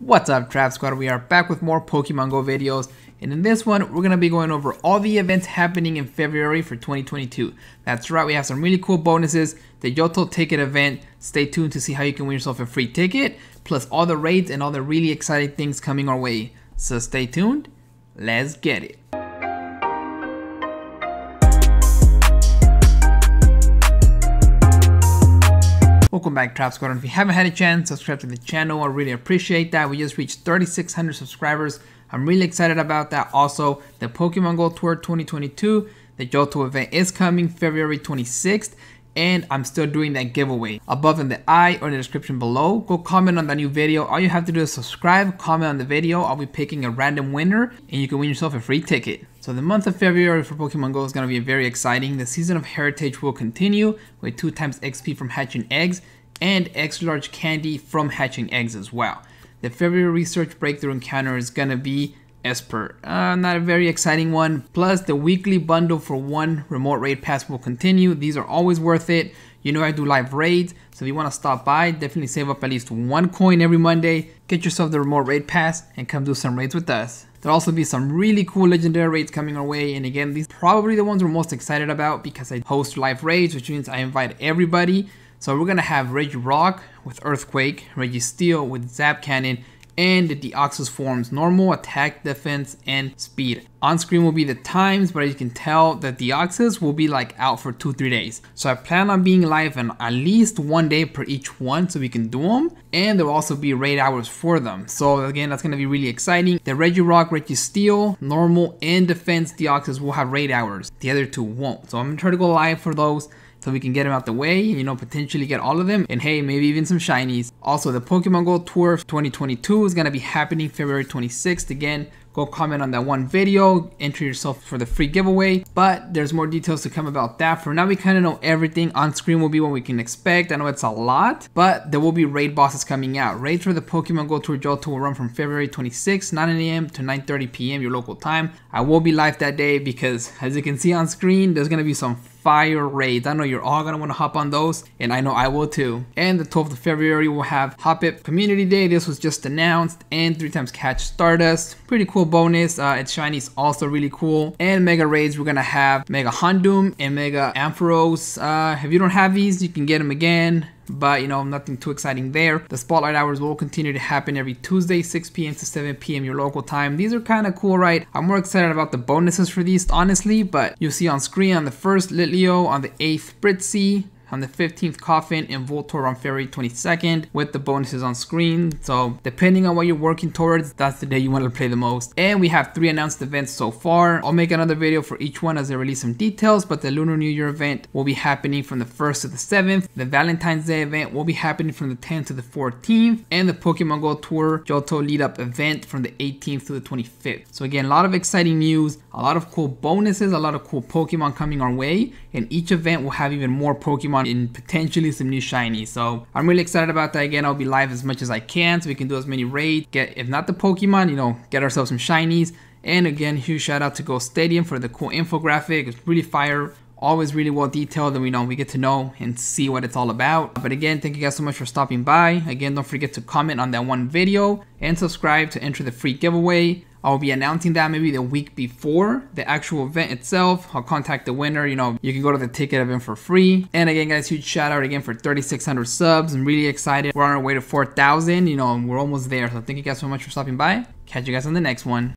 What's up, Trap Squad? We are back with more Pokemon Go videos, and in this one we're going to be going over all the events happening in February for 2022. That's right, we have some really cool bonuses, the Johto ticket event, stay tuned to see how you can win yourself a free ticket, plus all the raids and all the really exciting things coming our way. So stay tuned, let's get it. Welcome back, Trap Squadron. If you haven't had a chance, subscribe to the channel. I really appreciate that. We just reached 3,600 subscribers. I'm really excited about that. Also, the Pokemon Go Tour 2022, the Johto event is coming February 26th, and I'm still doing that giveaway. Above in the I or in the description below, go comment on the new video. All you have to do is subscribe, comment on the video. I'll be picking a random winner, and you can win yourself a free ticket. So the month of February for Pokemon Go is going to be very exciting. The Season of Heritage will continue with 2x XP from hatching eggs and extra large candy from hatching eggs as well. The February Research Breakthrough Encounter is going to be Espert. Not a very exciting one. Plus the weekly bundle for one remote raid pass will continue. These are always worth it. You know I do live raids, so if you want to stop by, definitely save up at least 1 coin every Monday. Get yourself the remote raid pass and come do some raids with us. There'll also be some really cool legendary raids coming our way, and again, these are probably the ones we're most excited about because I host live raids, which means I invite everybody. So we're going to have Regirock with Earthquake, Registeel with Zapcannon, and the Deoxys forms, normal, attack, defense, and speed. On screen will be the times, but as you can tell, the Deoxys will be like out for 2-3 days. So I plan on being live on at least 1 day per each one so we can do them. And there will also be raid hours for them. So again, that's gonna be really exciting. The Regirock, Registeel, normal, and defense Deoxys will have raid hours. The other two won't. So I'm gonna try to go live for those, so we can get them out the way, you know, potentially get all of them, and hey, maybe even some shinies. Also, the Pokemon Go Tour 2022 is going to be happening February 26th. Again, go comment on that one video, enter yourself for the free giveaway, but there's more details to come about that. For now, we kind of know everything. On screen will be what we can expect. I know it's a lot, but there will be raid bosses coming out. Raids for the Pokemon Go Tour Johto will run from February 26th, 9 AM to 9:30 PM your local time. I will be live that day because, as you can see on screen, there's going to be some fire raids. I know you're all gonna want to hop on those, and I know I will too. And the 12th of February we'll have Hoppip Community Day. This was just announced, and 3x catch Stardust, pretty cool bonus. It's shinies, also really cool. And mega raids, we're gonna have Mega Houndoom and Mega Ampharos. If you don't have these, you can get them again, but you know, nothing too exciting there. The spotlight hours will continue to happen every Tuesday, 6 PM to 7 PM your local time. These are kind of cool, right? I'm more excited about the bonuses for these, honestly, but you'll see on screen on the 1st, Litleo, on the 8th, Britzy, on the 15th, Coffin, and Voltorb on February 22nd with the bonuses on screen. So depending on what you're working towards, that's the day you want to play the most. And we have 3 announced events so far. I'll make another video for each one as I release some details, but the Lunar New Year event will be happening from the 1st to the 7th. The Valentine's Day event will be happening from the 10th to the 14th. And the Pokemon Go Tour Johto Lead Up event from the 18th to the 25th. So again, a lot of exciting news, a lot of cool bonuses, a lot of cool Pokemon coming our way. And each event will have even more Pokemon and potentially some new shinies. So I'm really excited about that. Again, I'll be live as much as I can so we can do as many raids, get, if not the Pokemon, you know, get ourselves some shinies. And again, huge shout out to Go Stadium for the cool infographic. It's really fire, always really well detailed, and we get to know and see what it's all about. But again, thank you guys so much for stopping by. Again, don't forget to comment on that one video and subscribe to enter the free giveaway. I'll be announcing that maybe the week before the actual event itself. I'll contact the winner. You know, you can go to the ticket event for free. And again, guys, huge shout out again for 3,600 subs. I'm really excited. We're on our way to 4,000. You know, and we're almost there. So thank you guys so much for stopping by. Catch you guys on the next one.